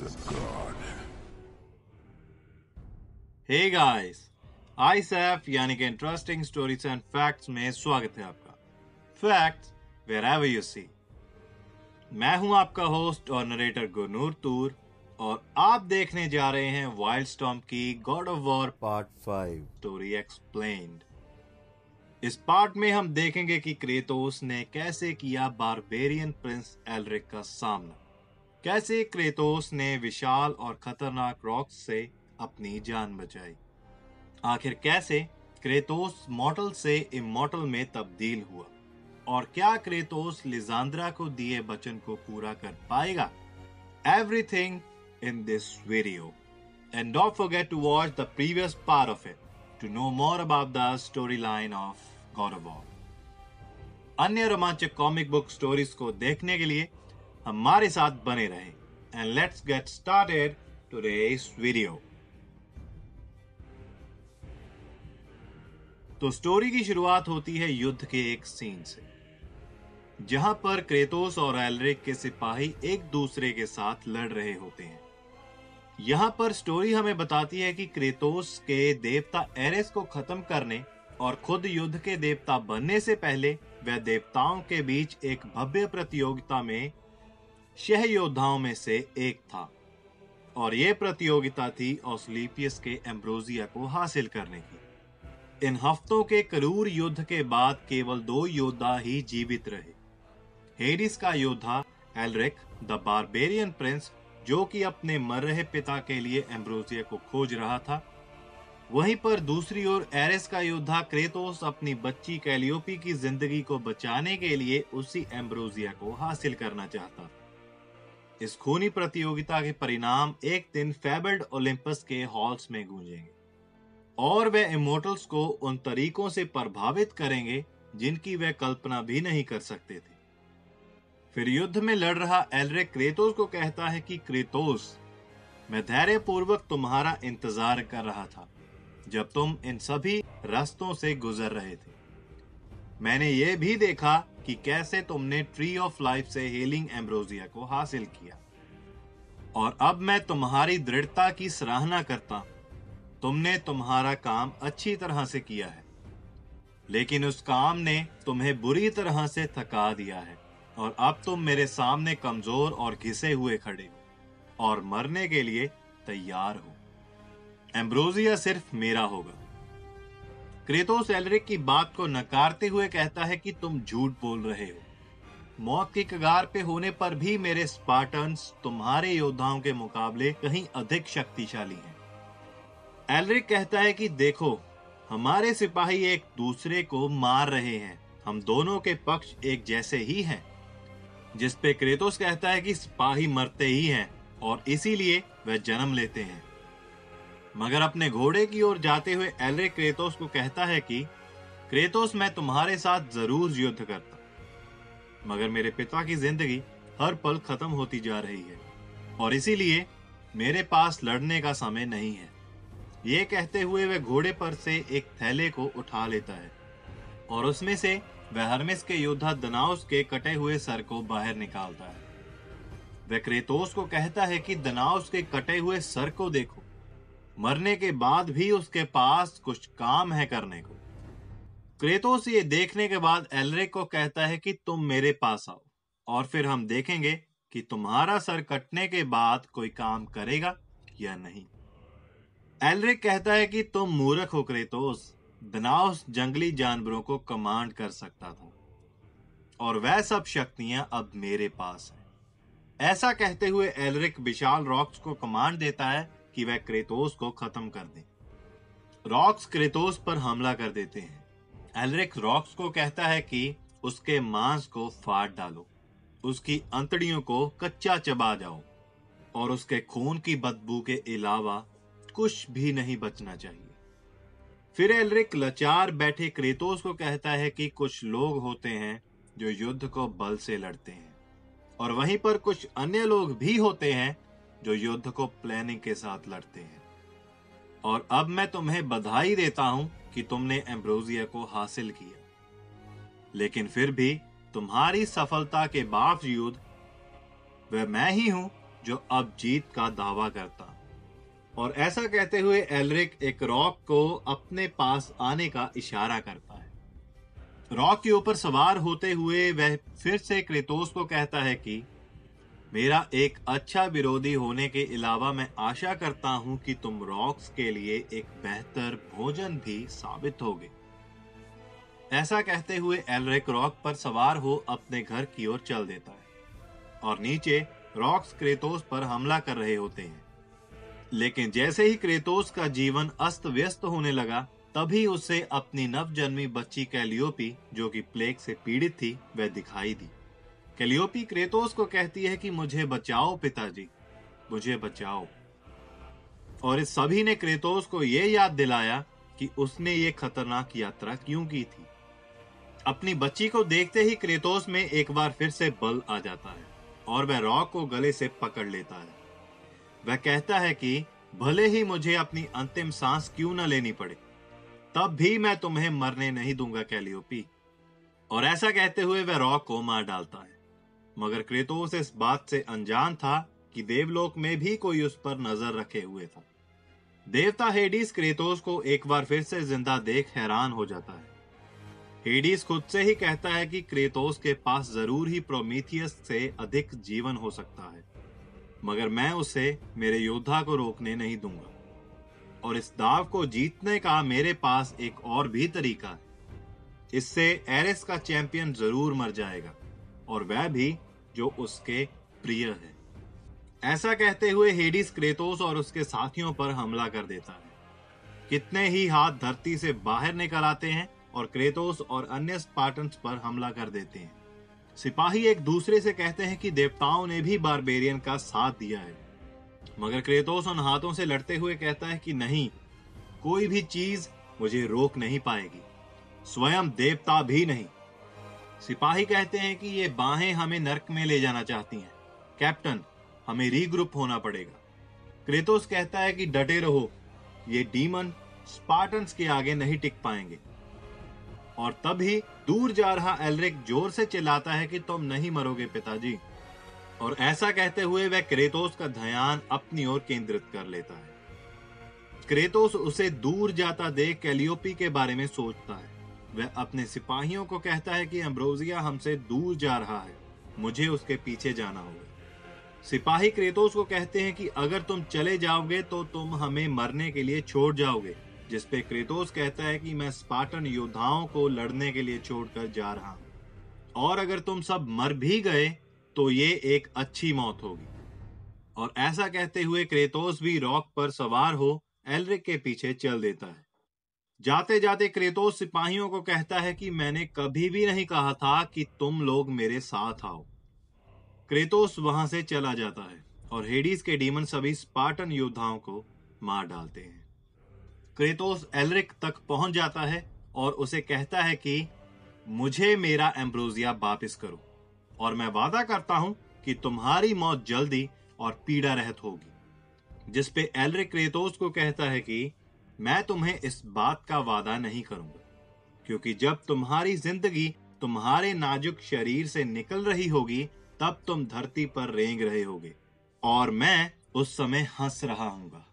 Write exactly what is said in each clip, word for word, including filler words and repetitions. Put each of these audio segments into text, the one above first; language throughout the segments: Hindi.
is a god. Hey guys, I S F यानी कि इंटरेस्टिंग स्टोरीज एंड फैक्ट्स में स्वागत है आपका। Facts wherever you see. मैं हूं आपका होस्ट और नरेटर गुनूर तूर और आप देखने जा रहे हैं वाइल्डस्टॉर्म की God of War part five story explained. इस पार्ट में हम देखेंगे कि क्रेतोस ने कैसे किया बारबेरियन प्रिंस एलरिक का सामना, कैसे क्रेतोस ने विशाल और खतरनाक रॉक्स से अपनी जान बचाई, आखिर कैसे क्रेतोस मॉर्टल से इमॉर्टल में तब्दील हुआ और क्या क्रेतोस लिजांद्रा को दिए वचन को पूरा कर पाएगा। Everything in this video and don't forget to watch the previous part of it to know more about the storyline of God of War। अन्य रोमांचक कॉमिक बुक स्टोरीज को देखने के लिए हमारे साथ बने रहें and let's get started today's video। तो स्टोरी की शुरुआत होती है युद्ध के एक सीन से, जहां पर क्रेतोस और एलरिक के सिपाही एक दूसरे के साथ लड़ रहे होते हैं। यहाँ पर स्टोरी हमें बताती है कि क्रेतोस के देवता एरेस को खत्म करने और खुद युद्ध के देवता बनने से पहले वह देवताओं के बीच एक भव्य प्रतियोगिता में छह योद्धाओं में से एक था और यह प्रतियोगिता थी ऑस्क्लेपियस के एम्ब्रोसिया को हासिल करने की। इन हफ्तों के क्रूर युद्ध के बाद केवल दो योद्धा ही जीवित रहे, हेडिस का योद्धा एलरिक द बारबेरियन प्रिंस, जो कि अपने मर रहे पिता के लिए एम्ब्रोसिया को खोज रहा था। वहीं पर दूसरी ओर एरेस का योद्धा क्रेतोस अपनी बच्ची कैलियोपी की जिंदगी को बचाने के लिए उसी एम्ब्रोसिया को हासिल करना चाहता। इस खूनी प्रतियोगिता के परिणाम एक दिन फेबल्ड ओलंपस के हॉल्स में गूंजेंगे और वे इमोर्टल्स को उन तरीकों से प्रभावित करेंगे जिनकी वे कल्पना भी नहीं कर सकते थे। फिर युद्ध में लड़ रहा एलरिक क्रेतोस को कहता है कि क्रेतोस, मैं धैर्य पूर्वक तुम्हारा इंतजार कर रहा था जब तुम इन सभी रास्तों से गुजर रहे थे। मैंने ये भी देखा कि कैसे तुमने ट्री ऑफ लाइफ से हीलिंग एम्ब्रोसिया को हासिल किया और अब मैं तुम्हारी दृढ़ता की सराहना करता हूं। तुमने तुम्हारा काम अच्छी तरह से किया है, लेकिन उस काम ने तुम्हें बुरी तरह से थका दिया है और अब तुम मेरे सामने कमजोर और घिसे हुए खड़े हो और मरने के लिए तैयार हो। एम्ब्रोसिया सिर्फ मेरा होगा। क्रेतोस एलरिक की बात को नकारते हुए कहता है कि तुम झूठ बोल रहे हो। मौत की कगार पे होने पर भी मेरे स्पार्टन्स तुम्हारे योद्धाओं के मुकाबले कहीं अधिक शक्तिशाली हैं। एलरिक कहता है कि देखो, हमारे सिपाही एक दूसरे को मार रहे हैं, हम दोनों के पक्ष एक जैसे ही हैं। जिस पे क्रेतोस कहता है कि सिपाही मरते ही हैं और इसीलिए वह जन्म लेते हैं। मगर अपने घोड़े की ओर जाते हुए एलरिक क्रेतोस को कहता है कि क्रेतोस, मैं तुम्हारे साथ जरूर युद्ध करता, मगर मेरे पिता की जिंदगी हर पल खत्म होती जा रही है और इसीलिए मेरे पास लड़ने का समय नहीं है। ये कहते हुए वह घोड़े पर से एक थैले को उठा लेता है और उसमें से वह हर्मेस के योद्धा दनाउस के कटे हुए सर को बाहर निकालता है। वह क्रेतोस को कहता है कि दनाउस के कटे हुए सर को देखो, मरने के बाद भी उसके पास कुछ काम है करने को। क्रेतोस ये देखने के बाद एलरिक को कहता है कि तुम मेरे पास आओ और फिर हम देखेंगे कि तुम्हारा सर कटने के बाद कोई काम करेगा या नहीं। एलरिक कहता है कि तुम मूर्ख हो क्रेतोस, दनाउस जंगली जानवरों को कमांड कर सकता था और वह सब शक्तियां अब मेरे पास हैं। ऐसा कहते हुए एलरिक विशाल रॉक्स को कमांड देता है कि वह क्रेतोस को खत्म कर दे। रॉक्स क्रेतोस पर हमला कर देते हैं। एलरिक रॉक्स को कहता है कि उसके मांस को फाड़ डालो, उसकी अंतड़ियों को कच्चा चबा जाओ और उसके खून की बदबू के अलावा कुछ भी नहीं बचना चाहिए। फिर एलरिक लाचार बैठे क्रेतोस को कहता है कि कुछ लोग होते हैं जो युद्ध को बल से लड़ते हैं और वहीं पर कुछ अन्य लोग भी होते हैं जो युद्ध को प्लानिंग के साथ लड़ते हैं और अब मैं तुम्हें बधाई देता हूं कि तुमने एम्ब्रोसिया को हासिल किया, लेकिन फिर भी तुम्हारी सफलता के बावजूद वह मैं ही हूं जो अब जीत का दावा करता, और ऐसा कहते हुए एलरिक एक रॉक को अपने पास आने का इशारा करता है। रॉक के ऊपर सवार होते हुए वह फिर से क्रेतोस को कहता है कि मेरा एक अच्छा विरोधी होने के अलावा मैं आशा करता हूं कि तुम रॉक्स के लिए एक बेहतर भोजन भी साबित होगे। ऐसा कहते हुए एलरिक रॉक पर सवार हो अपने घर की ओर चल देता है और नीचे रॉक्स क्रेतोस पर हमला कर रहे होते हैं, लेकिन जैसे ही क्रेतोस का जीवन अस्त व्यस्त होने लगा तभी उसे अपनी नवजन्मी बच्ची कैलियोपी, जो कि प्लेग से पीड़ित थी, वह दिखाई दी। कैलियोपी क्रेतोस को कहती है कि मुझे बचाओ पिताजी, मुझे बचाओ, और इस सभी ने क्रेतोस को यह याद दिलाया कि उसने ये खतरनाक यात्रा क्यों की थी। अपनी बच्ची को देखते ही क्रेतोस में एक बार फिर से बल आ जाता है और वह रॉक को गले से पकड़ लेता है। वह कहता है कि भले ही मुझे अपनी अंतिम सांस क्यों न लेनी पड़े, तब भी मैं तुम्हें मरने नहीं दूंगा कैलियोपी, और ऐसा कहते हुए वह रॉक को मार डालता है। मगर क्रेतोस इस बात से अनजान था कि देवलोक में भी कोई उस पर नजर रखे हुए था। देवता हेडीस क्रेतोस को एक बार फिर से जिंदा देख हैरान हो जाता है। हेडीस खुद से ही कहता है कि क्रेतोस के पास जरूर ही प्रोमीथियस से अधिक जीवन हो सकता है, मगर मैं उसे मेरे योद्धा को रोकने नहीं दूंगा, और इस दाव को जीतने का मेरे पास एक और भी तरीका है। इससे एरेस का चैंपियन जरूर मर जाएगा, और वह भी जो उसके प्रिय है। ऐसा कहते हुए हेडीस क्रेतोस और उसके साथियों पर हमला कर देता है। कितने ही हाथ धरती से बाहर निकल आते हैं और क्रेतोस और अन्य स्पार्टन्स पर हमला कर देते हैं। सिपाही एक दूसरे से कहते हैं कि देवताओं ने भी बारबेरियन का साथ दिया है, मगर क्रेतोस उन हाथों से लड़ते हुए कहता है कि नहीं, कोई भी चीज मुझे रोक नहीं पाएगी, स्वयं देवता भी नहीं। सिपाही कहते हैं कि ये बाहें हमें नर्क में ले जाना चाहती हैं कैप्टन, हमें रीग्रुप होना पड़ेगा। क्रेतोस कहता है कि डटे रहो, ये डीमन स्पार्टन्स के आगे नहीं टिक पाएंगे, और तभी दूर जा रहा एलरिक जोर से चिल्लाता है कि तुम नहीं मरोगे पिताजी, और ऐसा कहते हुए वह क्रेतोस का ध्यान अपनी ओर केंद्रित कर लेता है। क्रेतोस उसे दूर जाता देख कैलियोपी के बारे में सोचता है। वह अपने सिपाहियों को कहता है कि एम्ब्रोसिया हमसे दूर जा रहा है, मुझे उसके पीछे जाना होगा। सिपाही क्रेतोस को कहते हैं कि अगर तुम चले जाओगे तो तुम हमें मरने के लिए छोड़ जाओगे, जिसपे क्रेतोस कहता है कि मैं स्पार्टन योद्धाओं को लड़ने के लिए छोड़कर जा रहा हूँ, और अगर तुम सब मर भी गए तो ये एक अच्छी मौत होगी। और ऐसा कहते हुए क्रेतोस भी रॉक पर सवार हो एलरिक के पीछे चल देता है। जाते जाते क्रेतोस सिपाहियों को कहता है कि मैंने कभी भी नहीं कहा था कि तुम लोग मेरे साथ आओ। क्रेतोस वहां से चला जाता है और हेडीस के डीमन सभी स्पार्टन योद्धाओं को मार डालते हैं। क्रेतोस एलरिक तक पहुंच जाता है और उसे कहता है कि मुझे मेरा एम्ब्रोसिया वापस करो, और मैं वादा करता हूं कि तुम्हारी मौत जल्दी और पीड़ा रहित होगी। जिसपे एलरिक क्रेतोस को कहता है कि मैं तुम्हें इस बात का वादा नहीं करूंगा, क्योंकि जब तुम्हारी जिंदगी तुम्हारे नाजुक शरीर से निकल रही होगी तब तुम धरती पर रेंग रहे होगे, और मैं उस समय हंस रहा हूंगा।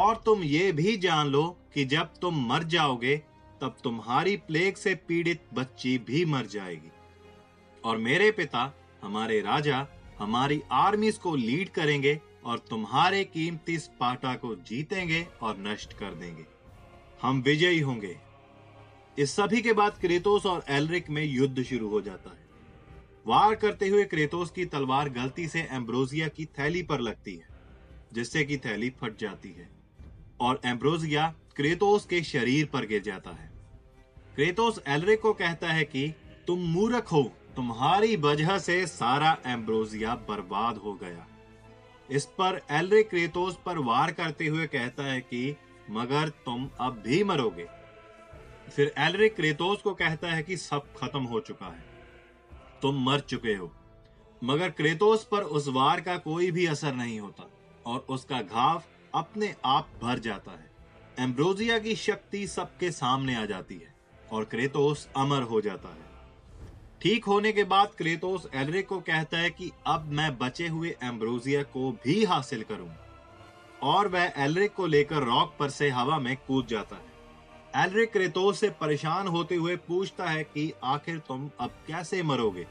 और तुम ये भी जान लो कि जब तुम मर जाओगे तब तुम्हारी प्लेग से पीड़ित बच्ची भी मर जाएगी, और मेरे पिता, हमारे राजा, हमारी आर्मीज को लीड करेंगे और तुम्हारे कीमती स्पार्टा को जीतेंगे और नष्ट कर देंगे। हम विजयी होंगे। इस सभी के बाद क्रेतोस और एलरिक में युद्ध शुरू हो जाता है। वार करते हुए क्रेतोस की तलवार गलती से एम्ब्रोसिया की थैली पर लगती है, जिससे की थैली फट जाती है और एम्ब्रोसिया क्रेतोस के शरीर पर गिर जाता है। क्रेतोस एलरिक को कहता है कि तुम मूर्ख हो, तुम्हारी वजह से सारा एम्ब्रोसिया बर्बाद हो गया। इस पर एलरिक क्रेतोस पर वार करते हुए कहता है कि मगर तुम अब भी मरोगे। फिर एलरिक क्रेतोस को कहता है कि सब खत्म हो चुका है, तुम मर चुके हो, मगर क्रेतोस पर उस वार का कोई भी असर नहीं होता और उसका घाव अपने आप भर जाता है। एम्ब्रोसिया की शक्ति सबके सामने आ जाती है और क्रेतोस अमर हो जाता है। ठीक होने के बाद क्रेतोस एलरिक को कहता है कि अब मैं बचे हुए एम्ब्रोसिया को भी हासिल करूंगा, और वह एलरिक को लेकर रॉक पर से हवा में कूद जाता है। एलरिक क्रेतोस से परेशान होते हुए पूछता है कि आखिर तुम अब कैसे मरोगे।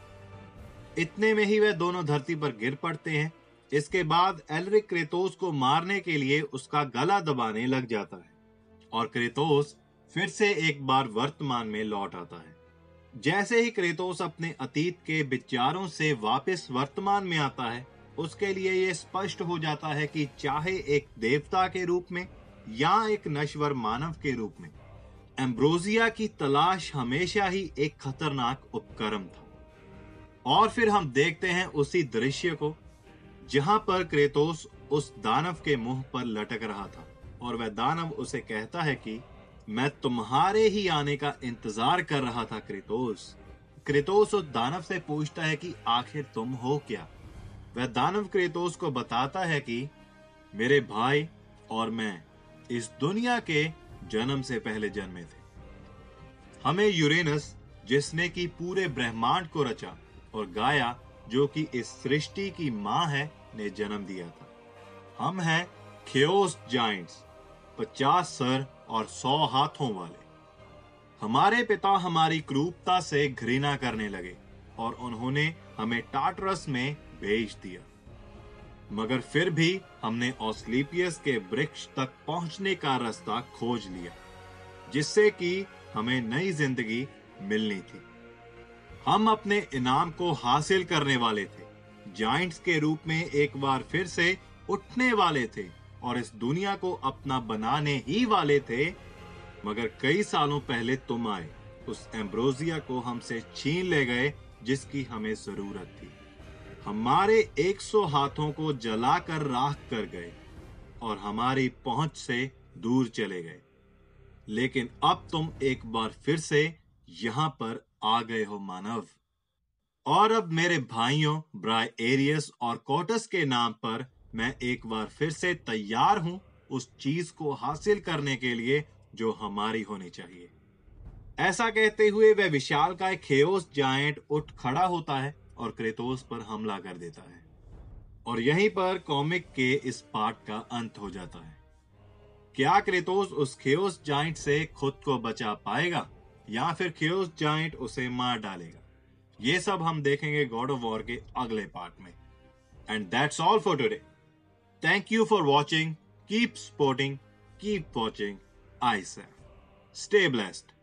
इतने में ही वह दोनों धरती पर गिर पड़ते हैं। इसके बाद एलरिक क्रेतोस को मारने के लिए उसका गला दबाने लग जाता है और क्रेतोस फिर से एक बार वर्तमान में लौट आता है। जैसे ही क्रेतोस अपने अतीत के विचारों से वापस वर्तमान में आता है, उसके लिए यह स्पष्ट हो जाता है कि चाहे एक देवता के रूप में या एक नश्वर मानव के रूप में, एम्ब्रोसिया की तलाश हमेशा ही एक खतरनाक उपक्रम था। और फिर हम देखते हैं उसी दृश्य को जहां पर क्रेतोस उस दानव के मुंह पर लटक रहा था और वह दानव उसे कहता है कि मैं तुम्हारे ही आने का इंतजार कर रहा था। क्रेतोस क्रेतोस उस दानव से पूछता है कि आखिर तुम हो क्या। वह दानव क्रेतोस को बताता है कि मेरे भाई और मैं इस दुनिया के जन्म से पहले जन्मे थे। हमें यूरेनस, जिसने कि पूरे ब्रह्मांड को रचा, और गाया, जो कि इस सृष्टि की मां है, ने जन्म दिया था। हम हैं खेओस जाइंट्स, पचास सर और सौ हाथों वाले। हमारे पिता हमारी क्रूरता से घृणा करने लगे और उन्होंने हमें टार्टारस में भेज दिया, मगर फिर भी हमने एस्क्लेपियस के वृक्ष तक पहुंचने का रास्ता खोज लिया, जिससे कि हमें नई जिंदगी मिलनी थी। हम अपने इनाम को हासिल करने वाले थे, जाइंट्स के रूप में एक बार फिर से उठने वाले थे और इस दुनिया को अपना बनाने ही वाले थे, मगर कई सालों पहले तुम आए, उस एम्ब्रोसिया को हमसे छीन ले गए जिसकी हमें जरूरत थी। हमारे सौ हाथों को जलाकर राख कर गए और हमारी पहुंच से दूर चले गए, लेकिन अब तुम एक बार फिर से यहाँ पर आ गए हो मानव। और अब मेरे भाइयों ब्रायरेस और कॉटस के नाम पर मैं एक बार फिर से तैयार हूं उस चीज को हासिल करने के लिए जो हमारी होनी चाहिए। ऐसा कहते हुए वह विशालकाय खेओस जायंट उठ खड़ा होता है और क्रेतोस पर हमला कर देता है। और यहीं पर कॉमिक के इस पार्ट का अंत हो जाता है। क्या क्रेतोस उस खेओस जायंट से खुद को बचा पाएगा या फिर खेओस जायंट उसे मार डालेगा? ये सब हम देखेंगे गॉड ऑफ वॉर के अगले पार्ट में। And that's all for today. Thank you for watching. Keep supporting, keep watching I Saif. Stay blessed.